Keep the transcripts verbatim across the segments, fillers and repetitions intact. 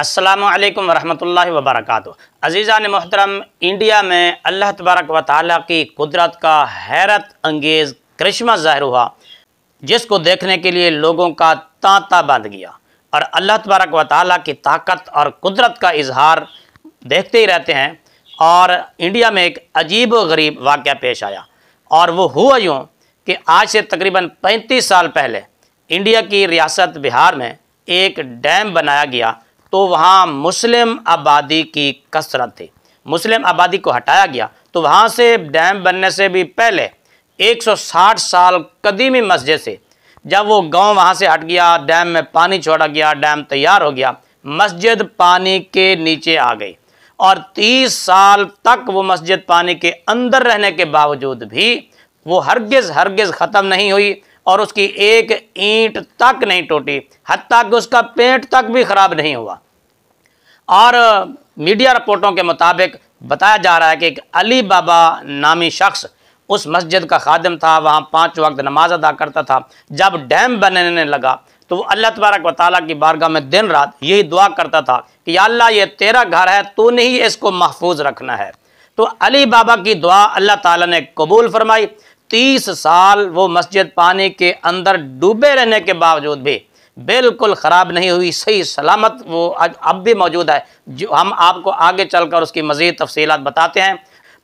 अस्सलामुअलैकुम वरहमतुल्लाहि वबरकातुहु। अज़ीज़ान मोहतरम, इंडिया में अल्लाह तबारक व तआला की कुदरत का हैरत अंगेज़ करिश्मा ज़ाहिर हुआ, जिसको देखने के लिए लोगों का तांता बंध गया। और अल्लाह तबारक व तआला की ताकत और कुदरत का इजहार देखते ही रहते हैं। और इंडिया में एक अजीब व गरीब वाक़या पेश आया, और वो हुआ यूँ कि आज से तकरीबन पैंतीस साल पहले इंडिया की रियासत बिहार में एक डैम बनाया गया, तो वहाँ मुस्लिम आबादी की कसरत थी। मुस्लिम आबादी को हटाया गया, तो वहाँ से डैम बनने से भी पहले एक सौ साठ साल कदीमी मस्जिद से, जब वो गांव वहाँ से हट गया, डैम में पानी छोड़ा गया, डैम तैयार हो गया, मस्जिद पानी के नीचे आ गई। और तीस साल तक वो मस्जिद पानी के अंदर रहने के बावजूद भी वो हरगिज़ हरगिज़ ख़त्म नहीं हुई, और उसकी एक ईंट तक नहीं टूटी, हत्ता कि उसका पेट तक भी ख़राब नहीं हुआ। और मीडिया रिपोर्टों के मुताबिक बताया जा रहा है कि एक अली बाबा नामी शख्स उस मस्जिद का खादिम था, वहाँ पाँच वक्त नमाज अदा करता था। जब डैम बनने लगा तो वो अल्लाह तबारक व तआला की बारगाह में दिन रात यही दुआ करता था कि या अल्लाह, ये तेरा घर है, तूने ही इसको महफूज रखना है। तो अली बाबा की दुआ अल्लाह ताला ने कबूल फरमाई। तीस साल वो मस्जिद पानी के अंदर डूबे रहने के बावजूद भी बिल्कुल ख़राब नहीं हुई, सही सलामत वो आज अब भी मौजूद है, जो हम आपको आगे चलकर उसकी मज़ीद तफसीलात बताते हैं।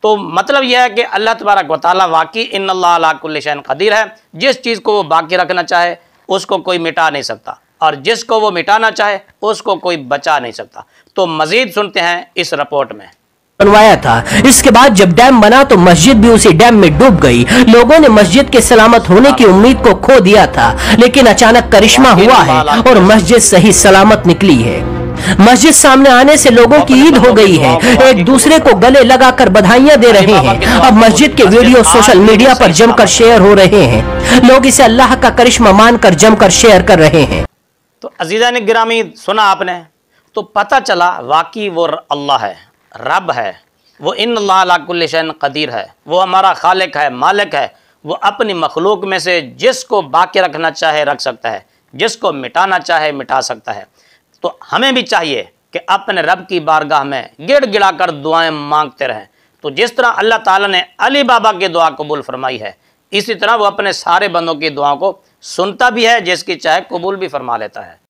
तो मतलब यह है कि अल्लाह तबारक व तआला वाकई इन्नल्लाह अला कुल्लि शैइन क़दीर है। जिस चीज़ को वो बाकी रखना चाहे उसको कोई मिटा नहीं सकता, और जिसको वो मिटाना चाहे उसको कोई बचा नहीं सकता। तो मज़ीद सुनते हैं इस रिपोर्ट में। बनवाया था, इसके बाद जब डैम बना तो मस्जिद भी उसी डैम में डूब गई। लोगों ने मस्जिद के सलामत होने की उम्मीद को खो दिया था, लेकिन अचानक करिश्मा हुआ है और मस्जिद सही सलामत निकली है। मस्जिद सामने आने से लोगों की ईद हो गई है, एक दूसरे को गले लगाकर बधाइयां दे रहे हैं। अब मस्जिद के वीडियो सोशल मीडिया पर जमकर शेयर हो रहे हैं, लोग इसे अल्लाह का करिश्मा मानकर जमकर शेयर कर रहे हैं। तो अजीज़ान गिरामी, सुना आपने, तो पता चला वाकई वो अल्लाह है, रब है, वो इन्नल्लाह अला कुल्लि शैइन क़दीर है। वो हमारा खालिक है, मालिक है। वो अपनी मखलूक में से जिसको बाकी रखना चाहे रख सकता है, जिसको मिटाना चाहे मिटा सकता है। तो हमें भी चाहिए कि अपने रब की बारगाह में गिड़ गिड़ा कर दुआएँ मांगते रहें। तो जिस तरह अल्लाह ताला ने अली बाबा की दुआ कबूल फरमाई है, इसी तरह वो अपने सारे बंदों की दुआओं को सुनता भी है, जिसकी चाहे कबूल भी फरमा लेता है।